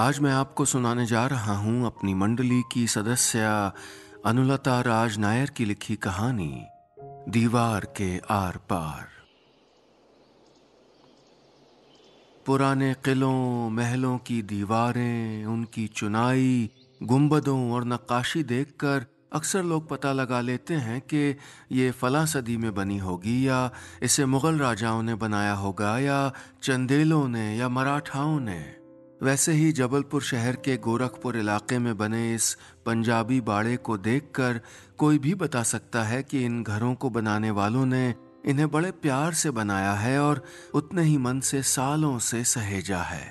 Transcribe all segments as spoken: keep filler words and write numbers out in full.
आज मैं आपको सुनाने जा रहा हूं अपनी मंडली की सदस्य अनुलता राज नायर की लिखी कहानी दीवार के आर पार। पुराने किलों महलों की दीवारें, उनकी चुनाई, गुंबदों और नक्काशी देखकर अक्सर लोग पता लगा लेते हैं कि ये फला सदी में बनी होगी या इसे मुगल राजाओं ने बनाया होगा या चंदेलों ने या मराठाओं ने। वैसे ही जबलपुर शहर के गोरखपुर इलाके में बने इस पंजाबी बाड़े को देखकर कोई भी बता सकता है कि इन घरों को बनाने वालों ने इन्हें बड़े प्यार से बनाया है और उतने ही मन से सालों से सहेजा है।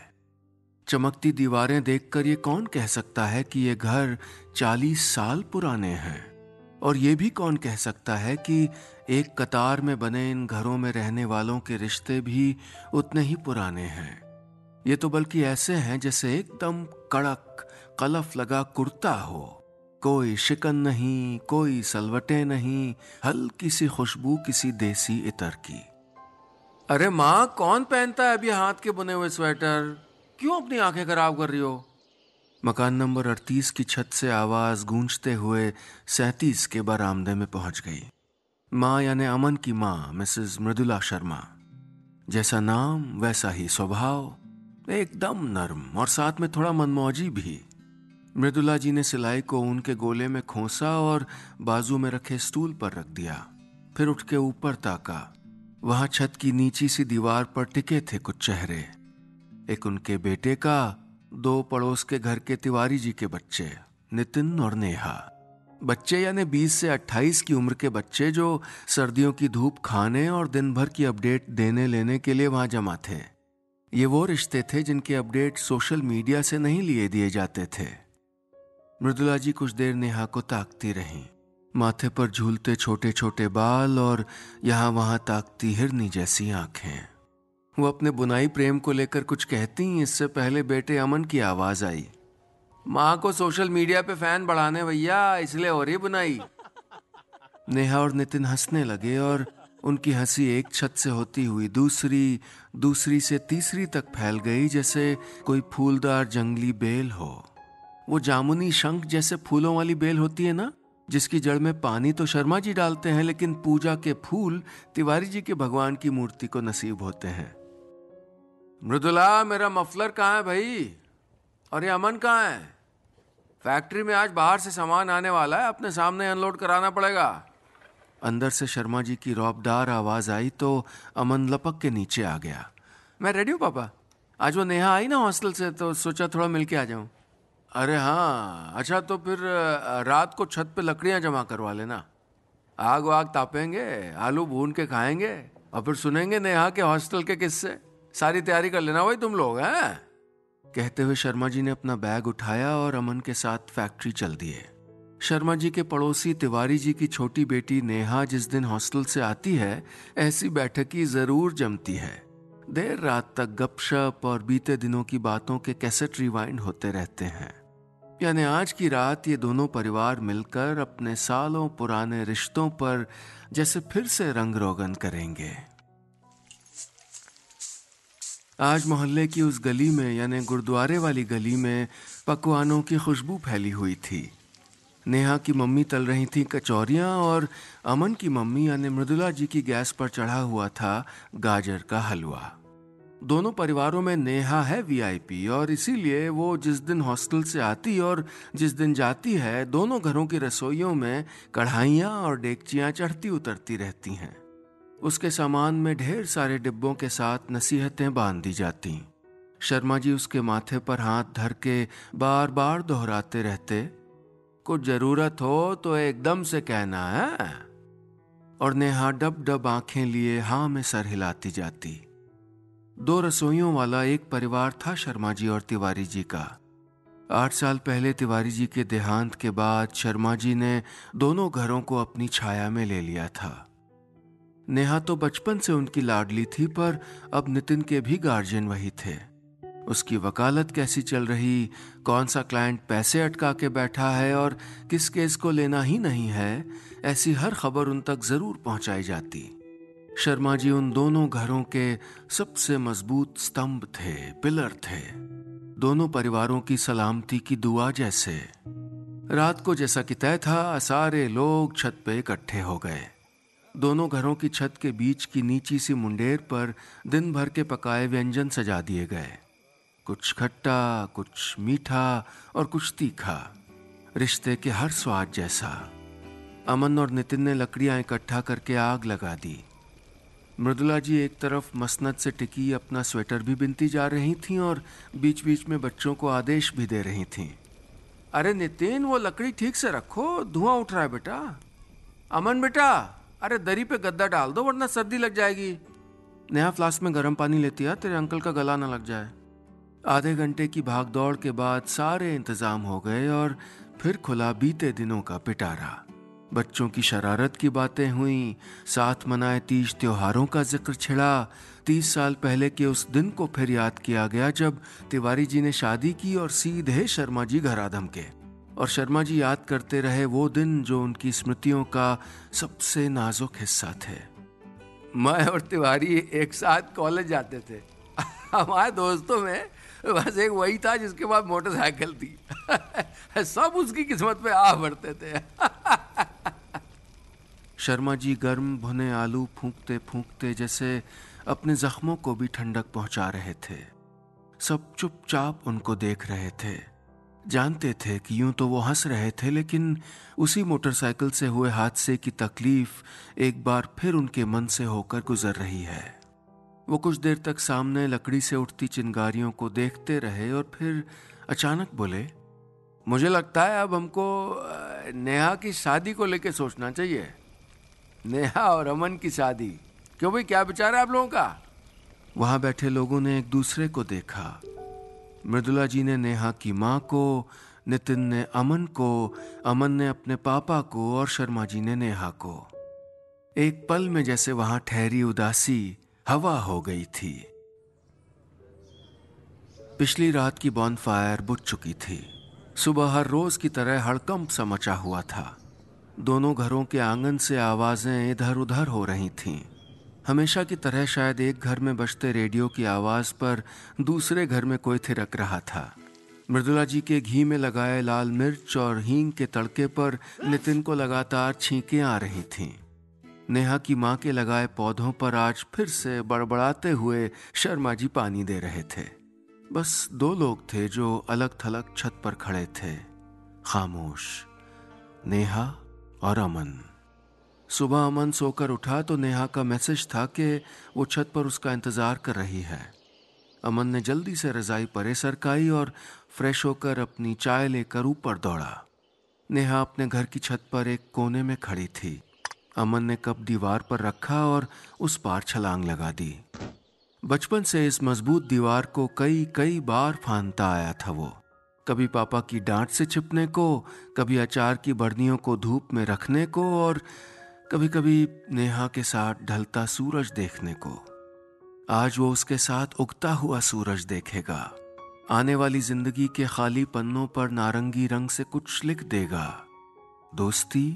चमकती दीवारें देखकर ये कौन कह सकता है कि ये घर चालीस साल पुराने हैं, और ये भी कौन कह सकता है कि एक कतार में बने इन घरों में रहने वालों के रिश्ते भी उतने ही पुराने हैं। ये तो बल्कि ऐसे हैं जैसे एकदम कड़क कलफ लगा कुर्ता हो, कोई शिकन नहीं, कोई सलवटें नहीं, हल्की सी खुशबू किसी देसी इतर की। अरे माँ, कौन पहनता है अभी हाथ के बुने हुए स्वेटर? क्यों अपनी आंखें खराब कर रही हो? मकान नंबर अड़तीस की छत से आवाज गूंजते हुए सैंतीस के बरामदे में पहुंच गई। माँ यानी अमन की माँ मिसेस मृदुला शर्मा, जैसा नाम वैसा ही स्वभाव, एकदम नर्म और साथ में थोड़ा मनमौजी भी। मृदुला जी ने सिलाई को उनके गोले में खोसा और बाजू में रखे स्टूल पर रख दिया, फिर उठ के ऊपर ताका। वहां छत की नीची सी दीवार पर टिके थे कुछ चेहरे, एक उनके बेटे का, दो पड़ोस के घर के तिवारी जी के बच्चे नितिन और नेहा। बच्चे यानी बीस से अट्ठाईस की उम्र के बच्चे जो सर्दियों की धूप खाने और दिन भर की अपडेट देने लेने के लिए वहां जमा थे। ये वो रिश्ते थे जिनके अपडेट सोशल मीडिया से नहीं लिए दिए जाते थे। मृदुला जी कुछ देर नेहा को ताकती रहीं, माथे पर झूलते छोटे छोटे बाल और यहाँ वहाँ ताकती हिरनी जैसी आंखें। वो अपने बुनाई प्रेम को लेकर कुछ कहती, इससे पहले बेटे अमन की आवाज आई। माँ को सोशल मीडिया पे फैन बढ़ाने भैया, इसलिए हो रही बुनाई। नेहा और नितिन हंसने लगे और उनकी हंसी एक छत से होती हुई दूसरी, दूसरी से तीसरी तक फैल गई, जैसे कोई फूलदार जंगली बेल हो। वो जामुनी शंख जैसे फूलों वाली बेल होती है ना, जिसकी जड़ में पानी तो शर्मा जी डालते हैं लेकिन पूजा के फूल तिवारी जी के भगवान की मूर्ति को नसीब होते हैं। मृदुला, मेरा मफलर कहाँ है भाई? और ये अमन कहाँ है? फैक्ट्री में आज बाहर से सामान आने वाला है, अपने सामने अनलोड कराना पड़ेगा। अंदर से शर्मा जी की रौबदार आवाज आई तो अमन लपक के नीचे आ गया। मैं रेडी हूँ पापा, आज वो नेहा आई ना हॉस्टल से तो सोचा थोड़ा मिल के आ जाऊँ। अरे हाँ, अच्छा तो फिर रात को छत पे लकड़ियाँ जमा करवा लेना, आग वाग तापेंगे, आलू भून के खाएंगे और फिर सुनेंगे नेहा के हॉस्टल के किस्से। सारी तैयारी कर लेना भाई तुम लोग, हैं? कहते हुए शर्मा जी ने अपना बैग उठाया और अमन के साथ फैक्ट्री चल दिए। शर्मा जी के पड़ोसी तिवारी जी की छोटी बेटी नेहा जिस दिन हॉस्टल से आती है, ऐसी बैठकी जरूर जमती है। देर रात तक गपशप और बीते दिनों की बातों के कैसेट रिवाइंड होते रहते हैं। यानी आज की रात ये दोनों परिवार मिलकर अपने सालों पुराने रिश्तों पर जैसे फिर से रंग रोगन करेंगे। आज मोहल्ले की उस गली में, यानी गुरुद्वारे वाली गली में, पकवानों की खुशबू फैली हुई थी। नेहा की मम्मी तल रही थी कचौरियाँ और अमन की मम्मी यानी मृदुला जी की गैस पर चढ़ा हुआ था गाजर का हलवा। दोनों परिवारों में नेहा है वीआईपी और इसीलिए वो जिस दिन हॉस्टल से आती और जिस दिन जाती है, दोनों घरों की रसोइयों में कढ़ाइयाँ और डेगचियाँ चढ़ती उतरती रहती हैं। उसके सामान में ढेर सारे डिब्बों के साथ नसीहतें बांध दी जातीं। शर्मा जी उसके माथे पर हाथ धर के बार बार दोहराते रहते, कुछ जरूरत हो तो एकदम से कहना है। और नेहा डब डब आंखें लिए हाँ में सर हिलाती जाती। दो रसोइयों वाला एक परिवार था शर्मा जी और तिवारी जी का। आठ साल पहले तिवारी जी के देहांत के बाद शर्मा जी ने दोनों घरों को अपनी छाया में ले लिया था। नेहा तो बचपन से उनकी लाडली थी, पर अब नितिन के भी गार्जियन वही थे। उसकी वकालत कैसी चल रही, कौन सा क्लाइंट पैसे अटका के बैठा है और किस केस को लेना ही नहीं है, ऐसी हर खबर उन तक जरूर पहुंचाई जाती। शर्मा जी उन दोनों घरों के सबसे मजबूत स्तंभ थे, पिलर थे। दोनों परिवारों की सलामती की दुआ जैसे। रात को जैसा कि तय था, सारे लोग छत पे इकट्ठे हो गए। दोनों घरों की छत के बीच की नीची सी मुंडेर पर दिन भर के पकाए व्यंजन सजा दिए गए। कुछ खट्टा, कुछ मीठा और कुछ तीखा, रिश्ते के हर स्वाद जैसा। अमन और नितिन ने लकड़ियां इकट्ठा करके आग लगा दी। मृदुला जी एक तरफ मसनद से टिकी अपना स्वेटर भी बिनती जा रही थीं और बीच बीच में बच्चों को आदेश भी दे रही थीं। अरे नितिन, वो लकड़ी ठीक से रखो, धुआं उठ रहा है बेटा। अमन बेटा, अरे दरी पे गद्दा डाल दो वरना सर्दी लग जाएगी। नेहा फ्लास्क में गर्म पानी लेती है, तेरे अंकल का गला ना लग जाए। आधे घंटे की भागदौड़ के बाद सारे इंतजाम हो गए और फिर खुला बीते दिनों का पिटारा। बच्चों की शरारत की बातें हुई, साथ मनाए तीज त्योहारों का जिक्र छिड़ा। तीस साल पहले के उस दिन को फिर याद किया गया जब तिवारी जी ने शादी की और सीधे शर्मा जी घर आ धमके। और शर्मा जी याद करते रहे वो दिन जो उनकी स्मृतियों का सबसे नाजुक हिस्सा थे। मैं और तिवारी एक साथ कॉलेज जाते थे। हमारे दोस्तों में बस एक वही था जिसके पास मोटरसाइकिल थी। सब उसकी किस्मत पे आ बढ़ते थे। शर्मा जी गर्म भुने आलू फूंकते फूंकते जैसे अपने जख्मों को भी ठंडक पहुंचा रहे थे। सब चुपचाप उनको देख रहे थे। जानते थे कि यूं तो वो हंस रहे थे, लेकिन उसी मोटरसाइकिल से हुए हादसे की तकलीफ एक बार फिर उनके मन से होकर गुजर रही है। वो कुछ देर तक सामने लकड़ी से उठती चिंगारियों को देखते रहे और फिर अचानक बोले, मुझे लगता है अब हमको नेहा की शादी को लेकर सोचना चाहिए। नेहा और अमन की शादी, क्यों भाई, क्या विचार है आप लोगों का? वहां बैठे लोगों ने एक दूसरे को देखा। मृदुला जी ने नेहा की माँ को, नितिन ने अमन को, अमन ने अपने पापा को और शर्मा जी ने नेहा को। एक पल में जैसे वहां ठहरी उदासी हवा हो गई थी। पिछली रात की बॉनफायर बुझ चुकी थी। सुबह हर रोज की तरह हड़कंप सा मचा हुआ था। दोनों घरों के आंगन से आवाज़ें इधर उधर हो रही थीं। हमेशा की तरह शायद एक घर में बजते रेडियो की आवाज़ पर दूसरे घर में कोई थिरक रहा था। मृदुला जी के घी में लगाए लाल मिर्च और हींग के तड़के पर नितिन को लगातार छींकें आ रही थीं। नेहा की माँ के लगाए पौधों पर आज फिर से बड़बड़ाते हुए शर्मा जी पानी दे रहे थे। बस दो लोग थे जो अलग थलग छत पर खड़े थे, खामोश, नेहा और अमन। सुबह अमन सोकर उठा तो नेहा का मैसेज था कि वो छत पर उसका इंतज़ार कर रही है। अमन ने जल्दी से रज़ाई परे सरकाई और फ्रेश होकर अपनी चाय लेकर ऊपर दौड़ा। नेहा अपने घर की छत पर एक कोने में खड़ी थी। अमन ने कप दीवार पर रखा और उस पार छलांग लगा दी। बचपन से इस मजबूत दीवार को कई कई बार फांता आया था वो। कभी पापा की डांट से छिपने को, कभी अचार की बर्नियों को धूप में रखने को और कभी कभी नेहा के साथ ढलता सूरज देखने को। आज वो उसके साथ उगता हुआ सूरज देखेगा। आने वाली जिंदगी के खाली पन्नों पर नारंगी रंग से कुछ लिख देगा, दोस्ती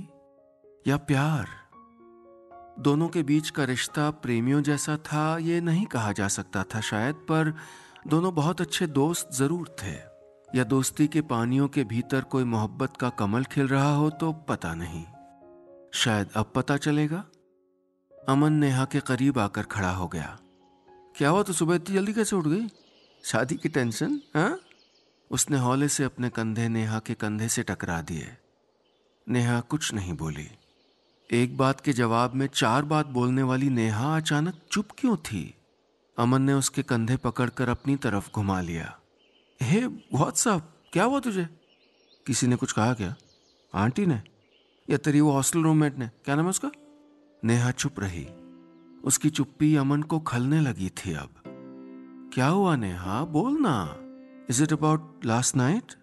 या प्यार। दोनों के बीच का रिश्ता प्रेमियों जैसा था ये नहीं कहा जा सकता था शायद, पर दोनों बहुत अच्छे दोस्त जरूर थे। या दोस्ती के पानियों के भीतर कोई मोहब्बत का कमल खिल रहा हो तो पता नहीं, शायद अब पता चलेगा। अमन नेहा के करीब आकर खड़ा हो गया। क्या हुआ, तो सुबह इतनी जल्दी कैसे उठ गई? शादी की टेंशन, हाँ? उसने हौले से अपने कंधे नेहा के कंधे से टकरा दिए। नेहा कुछ नहीं बोली। एक बात के जवाब में चार बात बोलने वाली नेहा अचानक चुप क्यों थी? अमन ने उसके कंधे पकड़कर अपनी तरफ घुमा लिया। हे व्हाट्सअप, क्या हुआ तुझे? किसी ने कुछ कहा क्या? आंटी ने या तेरी वो हॉस्टल रूममेट ने? क्या नाम है उसका? नेहा चुप रही। उसकी चुप्पी अमन को खलने लगी थी अब। क्या हुआ नेहा, बोल ना। Is it about last night?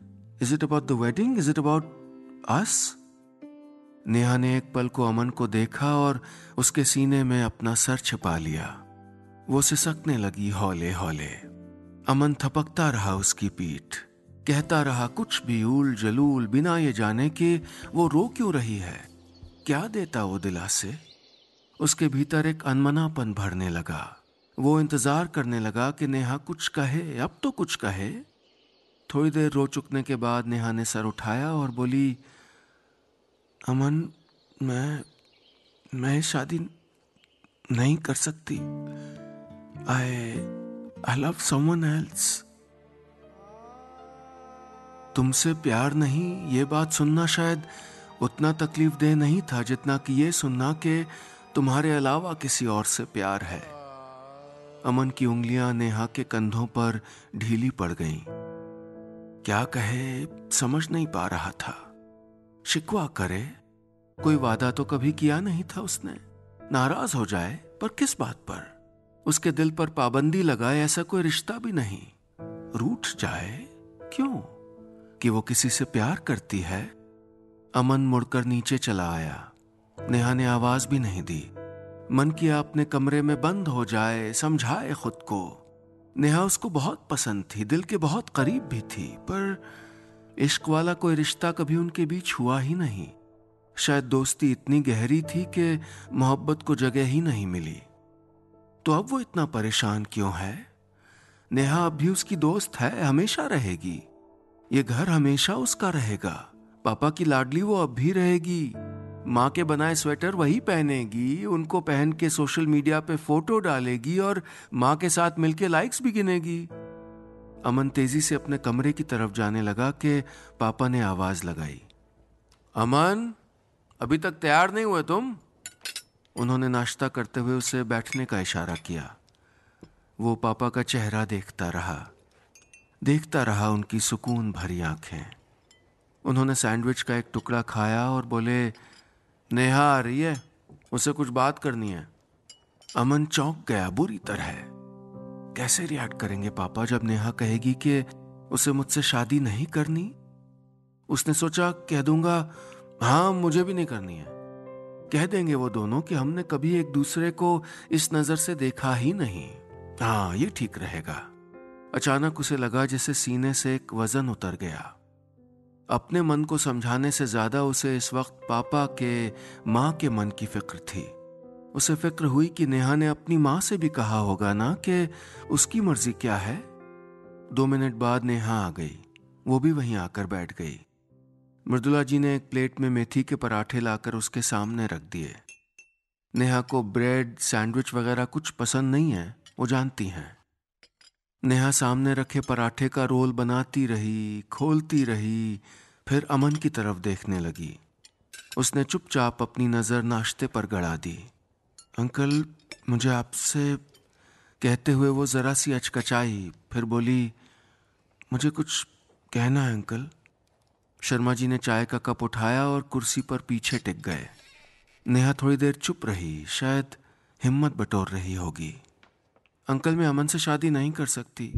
Is it about the wedding? Is it about us? Neha ने एक पल को अमन को देखा और उसके सीने में अपना सर छिपा लिया। वो सिसकने लगी हौले हौले। अमन थपकता रहा उसकी पीठ, कहता रहा कुछ भी उल जलूल, बिना ये जाने कि वो रो क्यों रही है, क्या देता वो दिलासे। उसके भीतर एक अनमनापन भरने लगा। वो इंतजार करने लगा कि नेहा कुछ कहे, अब तो कुछ कहे। थोड़ी देर रो चुकने के बाद नेहा ने सर उठाया और बोली, अमन मैं मैं शादी नहीं कर सकती। I I love someone else. तुमसे प्यार नहीं, ये बात सुनना शायद उतना तकलीफ देह नहीं था जितना कि ये सुनना कि तुम्हारे अलावा किसी और से प्यार है। अमन की उंगलियां नेहा के कंधों पर ढीली पड़ गईं। क्या कहे समझ नहीं पा रहा था। शिकवा करे, कोई वादा तो कभी किया नहीं था उसने। नाराज हो जाए, पर किस बात पर? उसके दिल पर पाबंदी लगाए ऐसा कोई रिश्ता भी नहीं। रूठ जाए क्यों कि वो किसी से प्यार करती है। अमन मुड़कर नीचे चला आया। नेहा ने आवाज भी नहीं दी। मन किया अपने कमरे में बंद हो जाए, समझाए खुद को। नेहा उसको बहुत पसंद थी, दिल के बहुत करीब भी थी, पर इश्क वाला कोई रिश्ता कभी उनके बीच हुआ ही नहीं। शायद दोस्ती इतनी गहरी थी कि मोहब्बत को जगह ही नहीं मिली। तो अब वो इतना परेशान क्यों है? नेहा अब भी उसकी दोस्त है, हमेशा रहेगी। ये घर हमेशा उसका रहेगा। पापा की लाडली वो अब भी रहेगी। माँ के बनाए स्वेटर वही पहनेगी, उनको पहन के सोशल मीडिया पे फोटो डालेगी और माँ के साथ मिलके लाइक्स भी गिनेगी। अमन तेजी से अपने कमरे की तरफ जाने लगा कि पापा ने आवाज लगाई, अमन अभी तक तैयार नहीं हुए तुम। उन्होंने नाश्ता करते हुए उसे बैठने का इशारा किया। वो पापा का चेहरा देखता रहा, देखता रहा उनकी सुकून भरी आंखें। उन्होंने सैंडविच का एक टुकड़ा खाया और बोले, नेहा आ रही है, उसे कुछ बात करनी है। अमन चौंक गया बुरी तरह। कैसे रिएक्ट करेंगे पापा जब नेहा कहेगी कि उसे मुझसे शादी नहीं करनी? उसने सोचा कह दूंगा हाँ मुझे भी नहीं करनी है। कह देंगे वो दोनों कि हमने कभी एक दूसरे को इस नजर से देखा ही नहीं। हाँ ये ठीक रहेगा। अचानक उसे लगा जैसे सीने से एक वजन उतर गया। अपने मन को समझाने से ज्यादा उसे इस वक्त पापा के, माँ के मन की फिक्र थी। उसे फिक्र हुई कि नेहा ने अपनी माँ से भी कहा होगा ना कि उसकी मर्जी क्या है। दो मिनट बाद नेहा आ गई, वो भी वहीं आकर बैठ गई। मृदुला जी ने एक प्लेट में मेथी के पराठे लाकर उसके सामने रख दिए। नेहा को ब्रेड, सैंडविच वगैरह कुछ पसंद नहीं है, वो जानती हैं। नेहा सामने रखे पराठे का रोल बनाती रही, खोलती रही, फिर अमन की तरफ देखने लगी। उसने चुपचाप अपनी नज़र नाश्ते पर गड़ा दी। अंकल मुझे आपसे, कहते हुए वो ज़रा सी अचकचाई, फिर बोली, मुझे कुछ कहना है अंकल। शर्मा जी ने चाय का कप उठाया और कुर्सी पर पीछे टिक गए। नेहा थोड़ी देर चुप रही, शायद हिम्मत बटोर रही होगी। अंकल मैं अमन से शादी नहीं कर सकती,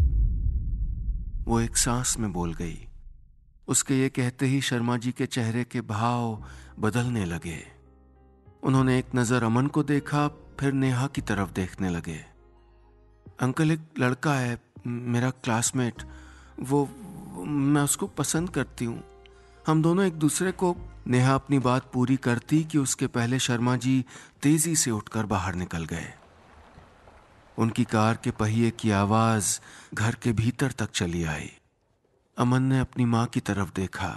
वो एक सांस में बोल गई। उसके ये कहते ही शर्मा जी के चेहरे के भाव बदलने लगे। उन्होंने एक नज़र अमन को देखा, फिर नेहा की तरफ देखने लगे। अंकल एक लड़का है मेरा क्लासमेट, वो मैं उसको पसंद करती हूँ, हम दोनों एक दूसरे को। नेहा अपनी बात पूरी करती कि उसके पहले शर्मा जी तेजी से उठकर बाहर निकल गए। उनकी कार के पहिए की आवाज घर के भीतर तक चली आई। अमन ने अपनी माँ की तरफ देखा।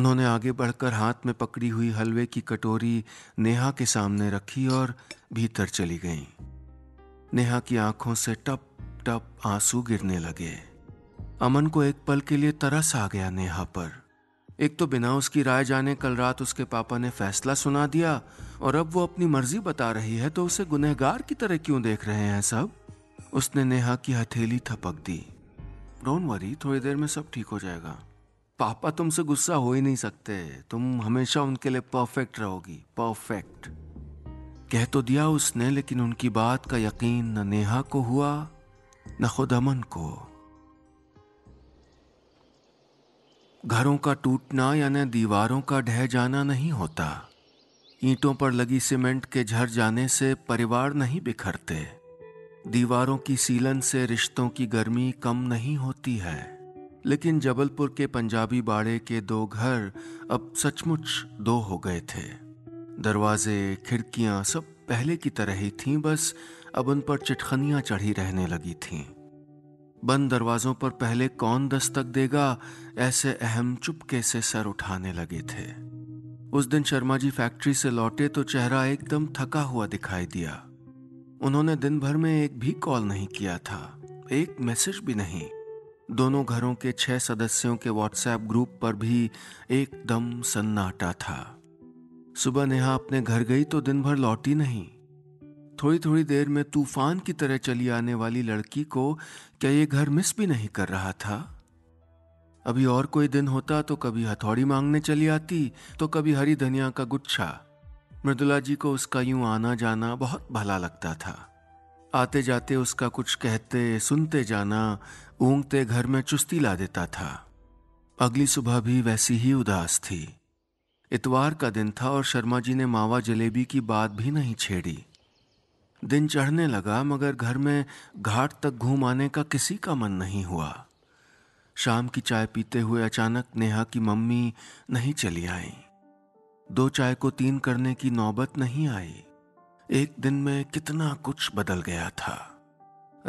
उन्होंने आगे बढ़कर हाथ में पकड़ी हुई हलवे की कटोरी नेहा के सामने रखी और भीतर चली गईं। नेहा की आंखों से टप टप आंसू गिरने लगे। अमन को एक पल के लिए तरस आ गया नेहा पर। एक तो बिना उसकी राय जाने कल रात उसके पापा ने फैसला सुना दिया, और अब वो अपनी मर्जी बता रही है तो उसे गुनहगार की तरह क्यों देख रहे हैं सब। उसने नेहा की हथेली थपक दी। डोंट वरी, थोड़ी देर में सब ठीक हो जाएगा। पापा तुमसे गुस्सा हो ही नहीं सकते, तुम हमेशा उनके लिए परफेक्ट रहोगी, परफेक्ट। कह तो दिया उसने, लेकिन उनकी बात का यकीन न नेहा को हुआ न खुद अमन को। घरों का टूटना यानी दीवारों का ढह जाना नहीं होता। ईंटों पर लगी सीमेंट के झर जाने से परिवार नहीं बिखरते। दीवारों की सीलन से रिश्तों की गर्मी कम नहीं होती है। लेकिन जबलपुर के पंजाबी बाड़े के दो घर अब सचमुच दो हो गए थे। दरवाजे, खिड़कियां सब पहले की तरह ही थीं, बस अब उन पर चिटखनियां चढ़ी रहने लगी थीं। बंद दरवाजों पर पहले कौन दस्तक देगा, ऐसे अहम चुपके से सर उठाने लगे थे। उस दिन शर्मा जी फैक्ट्री से लौटे तो चेहरा एकदम थका हुआ दिखाई दिया। उन्होंने दिन भर में एक भी कॉल नहीं किया था, एक मैसेज भी नहीं। दोनों घरों के छह सदस्यों के व्हाट्सएप ग्रुप पर भी एकदम सन्नाटा था। सुबह नेहा अपने घर गई तो दिन भर लौटी नहीं। थोड़ी थोड़ी देर में तूफान की तरह चली आने वाली लड़की को क्या ये घर मिस भी नहीं कर रहा था? अभी और कोई दिन होता तो कभी हथौड़ी मांगने चली आती, तो कभी हरी धनिया का गुच्छा। मृदुला जी को उसका यूं आना जाना बहुत भला लगता था। आते जाते उसका कुछ कहते सुनते जाना ऊँगते घर में चुस्ती ला देता था। अगली सुबह भी वैसी ही उदास थी। इतवार का दिन था और शर्मा जी ने मावा जलेबी की बात भी नहीं छेड़ी। दिन चढ़ने लगा मगर घर में घाट तक घूम आने का किसी का मन नहीं हुआ। शाम की चाय पीते हुए अचानक नेहा की मम्मी नहीं चली आई। दो चाय को तीन करने की नौबत नहीं आई। एक दिन में कितना कुछ बदल गया था।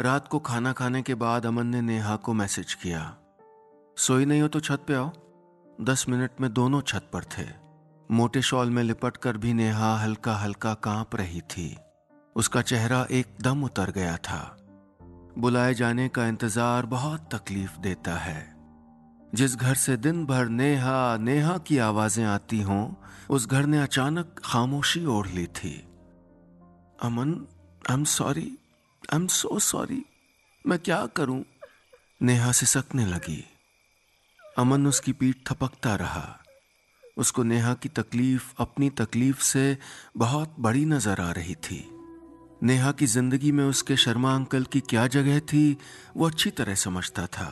रात को खाना खाने के बाद अमन ने नेहा को मैसेज किया, सोई नहीं हो तो छत पे आओ। दस मिनट में दोनों छत पर थे। मोटे शॉल में लिपट कर भी नेहा हल्का हल्का कांप रही थी। उसका चेहरा एकदम उतर गया था। बुलाए जाने का इंतजार बहुत तकलीफ देता है। जिस घर से दिन भर नेहा नेहा की आवाजें आती हों, उस घर ने अचानक खामोशी ओढ़ ली थी। Aman, I am sorry, I am so sorry, मैं क्या करूं? नेहा सिसकने लगी। अमन उसकी पीठ थपकता रहा। उसको नेहा की तकलीफ अपनी तकलीफ से बहुत बड़ी नजर आ रही थी। नेहा की जिंदगी में उसके शर्मा अंकल की क्या जगह थी वो अच्छी तरह समझता था।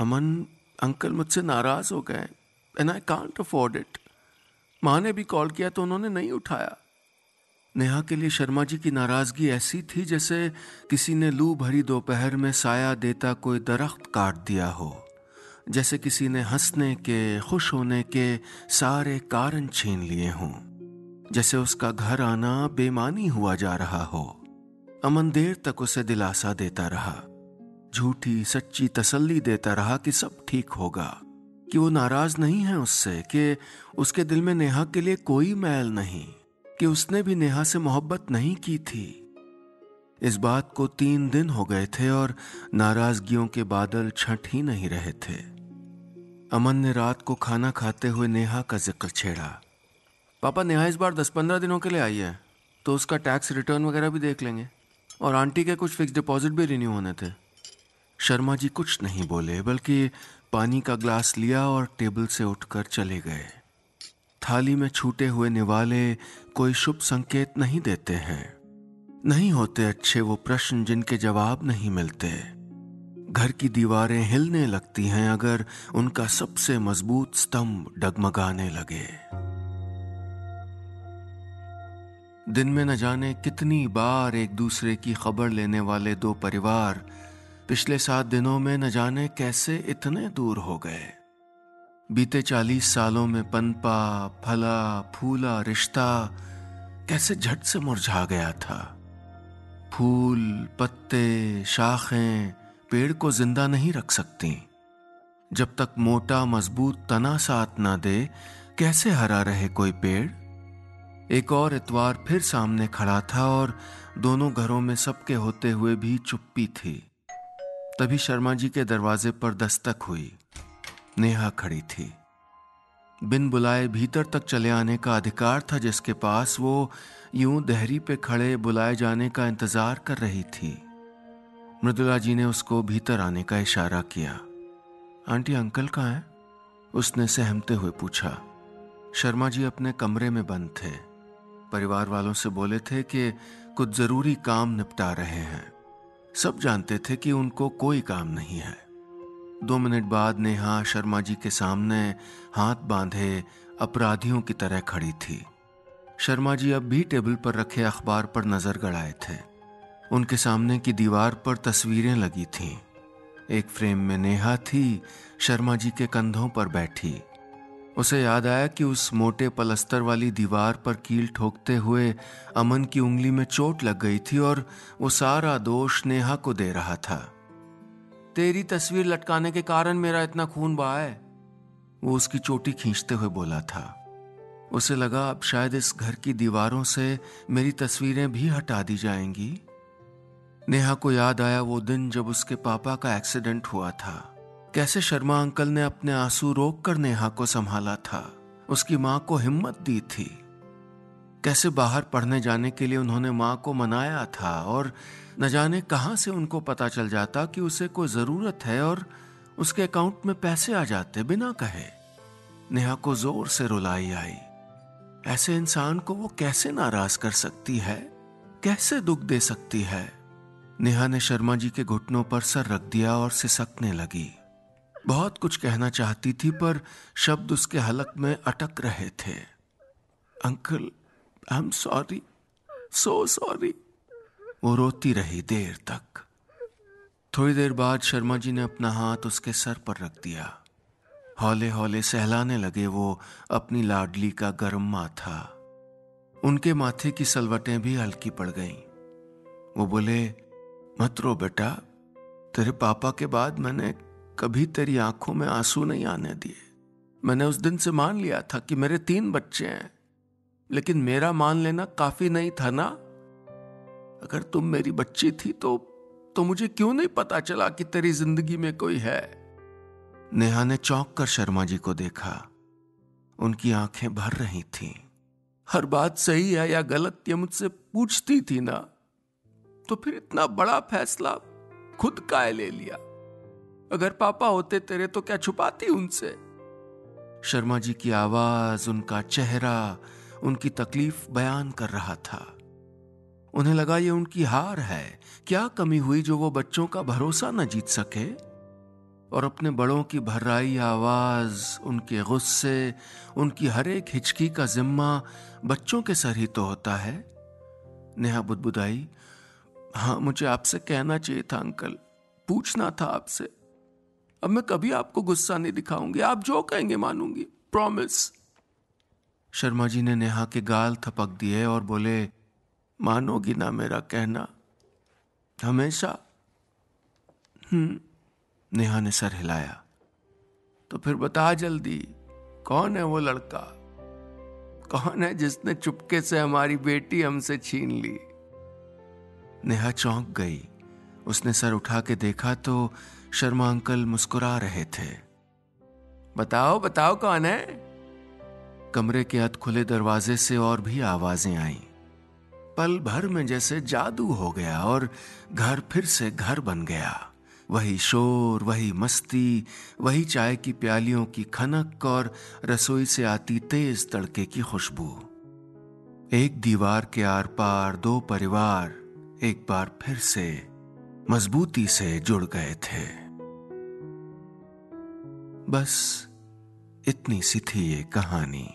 अमन, अंकल मुझसे नाराज हो गए and I can't afford it. माँ ने भी कॉल किया तो उन्होंने नहीं उठाया। नेहा के लिए शर्मा जी की नाराजगी ऐसी थी जैसे किसी ने लू भरी दोपहर में साया देता कोई दरख्त काट दिया हो, जैसे किसी ने हंसने के, खुश होने के सारे कारण छीन लिए हों, जैसे उसका घर आना बेमानी हुआ जा रहा हो। अमन देर तक उसे दिलासा देता रहा, झूठी सच्ची तसल्ली देता रहा कि सब ठीक होगा, कि वो नाराज नहीं है उससे, कि उसके दिल में नेहा के लिए कोई मैल नहीं, कि उसने भी नेहा से मोहब्बत नहीं की थी। इस बात को तीन दिन हो गए थे और नाराजगियों के बादल छंट ही नहीं रहे थे। अमन ने रात को खाना खाते हुए नेहा का जिक्र छेड़ा। पापा, नेहा इस बार दस पंद्रह दिनों के लिए आई है तो उसका टैक्स रिटर्न वगैरह भी देख लेंगे, और आंटी के कुछ फिक्स डिपॉजिट भी रिन्यू होने थे। शर्मा जी कुछ नहीं बोले, बल्कि पानी का ग्लास लिया और टेबल से उठकर चले गए। थाली में छूटे हुए निवाले कोई शुभ संकेत नहीं देते हैं, नहीं होते अच्छे वो प्रश्न जिनके जवाब नहीं मिलते। घर की दीवारें हिलने लगती हैं अगर उनका सबसे मजबूत स्तंभ डगमगाने लगे। दिन में न जाने कितनी बार एक दूसरे की खबर लेने वाले दो परिवार पिछले सात दिनों में न जाने कैसे इतने दूर हो गए। बीते चालीस सालों में पनपा फला फूला रिश्ता कैसे झट से मुरझा गया था। फूल, पत्ते, शाखें पेड़ को जिंदा नहीं रख सकती। जब तक मोटा मजबूत तना साथ ना दे कैसे हरा रहे कोई पेड़? एक और इतवार फिर सामने खड़ा था और दोनों घरों में सबके होते हुए भी चुप्पी थी। तभी शर्मा जी के दरवाजे पर दस्तक हुई। नेहा खड़ी थी। बिन बुलाए भीतर तक चले आने का अधिकार था जिसके पास, वो यूं देहरी पे खड़े बुलाए जाने का इंतजार कर रही थी। मृदुला जी ने उसको भीतर आने का इशारा किया। आंटी, अंकल कहाँ हैं? उसने सहमते हुए पूछा। शर्मा जी अपने कमरे में बंद थे। परिवार वालों से बोले थे कि कुछ जरूरी काम निपटा रहे हैं। सब जानते थे कि उनको कोई काम नहीं है। दो मिनट बाद नेहा शर्मा जी के सामने हाथ बांधे अपराधियों की तरह खड़ी थी। शर्मा जी अब भी टेबल पर रखे अखबार पर नजर गड़ाए थे। उनके सामने की दीवार पर तस्वीरें लगी थीं। एक फ्रेम में नेहा थी, शर्मा जी के कंधों पर बैठी। उसे याद आया कि उस मोटे पलस्तर वाली दीवार पर कील ठोकते हुए अमन की उंगली में चोट लग गई थी और वो सारा दोष नेहा को दे रहा था। तेरी तस्वीर लटकाने के कारण मेरा इतना खून बहा है। वो उसकी चोटी खींचते हुए बोला था। उसे लगा अब शायद इस घर की दीवारों से मेरी तस्वीरें भी हटा दी जाएंगी। नेहा को याद आया वो दिन जब उसके पापा का एक्सीडेंट हुआ था, कैसे शर्मा अंकल ने अपने आंसू रोककर नेहा को संभाला था, उसकी मां को हिम्मत दी थी, कैसे बाहर पढ़ने जाने के लिए उन्होंने मां को मनाया था और न जाने कहां से उनको पता चल जाता कि उसे कोई जरूरत है और उसके अकाउंट में पैसे आ जाते बिना कहे। नेहा को जोर से रुलाई आई। ऐसे इंसान को वो कैसे नाराज कर सकती है, कैसे दुख दे सकती है। नेहा ने शर्मा जी के घुटनों पर सर रख दिया और सिसकने लगी। बहुत कुछ कहना चाहती थी पर शब्द उसके हलक में अटक रहे थे। Uncle, I am sorry, so sorry. वो रोती रही देर तक। थोड़ी देर बाद शर्मा जी ने अपना हाथ उसके सर पर रख दिया। हौले हौले सहलाने लगे वो अपनी लाडली का गर्म माथा। उनके माथे की सलवटें भी हल्की पड़ गईं। वो बोले, मत रो बेटा, तेरे पापा के बाद मैंने कभी तेरी आंखों में आंसू नहीं आने दिए। मैंने उस दिन से मान लिया था कि मेरे तीन बच्चे हैं, लेकिन मेरा मान लेना काफी नहीं था ना। अगर तुम मेरी बच्ची थी तो तो मुझे क्यों नहीं पता चला कि तेरी जिंदगी में कोई है। नेहा ने चौंक कर शर्मा जी को देखा। उनकी आंखें भर रही थीं। हर बात सही है या गलत ये मुझसे पूछती थी ना, तो फिर इतना बड़ा फैसला खुद काहे ले लिया। अगर पापा होते तेरे तो क्या छुपाती उनसे। शर्मा जी की आवाज, उनका चेहरा, उनकी तकलीफ बयान कर रहा था। उन्हें लगा ये उनकी हार है। क्या कमी हुई जो वो बच्चों का भरोसा न जीत सके। और अपने बड़ों की भर्राई आवाज, उनके गुस्से, उनकी हर एक हिचकी का जिम्मा बच्चों के सर ही तो होता है। नेहा बुदबुदाई, हाँ मुझे आपसे कहना चाहिए था अंकल, पूछना था आपसे। अब मैं कभी आपको गुस्सा नहीं दिखाऊंगी, आप जो कहेंगे मानूंगी, प्रॉमिस। शर्मा जी ने नेहा के गाल थपक दिए और बोले, मानोगी ना मेरा कहना हमेशा? हम्म। नेहा ने सर हिलाया। तो फिर बता जल्दी, कौन है वो लड़का, कौन है जिसने चुपके से हमारी बेटी हमसे छीन ली। नेहा चौंक गई। उसने सर उठा के देखा तो शर्मा अंकल मुस्कुरा रहे थे। बताओ बताओ कौन है। कमरे के अध खुले दरवाजे से और भी आवाजें आईं। पल भर में जैसे जादू हो गया और घर फिर से घर बन गया। वही शोर, वही मस्ती, वही चाय की प्यालियों की खनक और रसोई से आती तेज तड़के की खुशबू। एक दीवार के आर पार दो परिवार एक बार फिर से मजबूती से जुड़ गए थे। बस इतनी सी थी ये कहानी।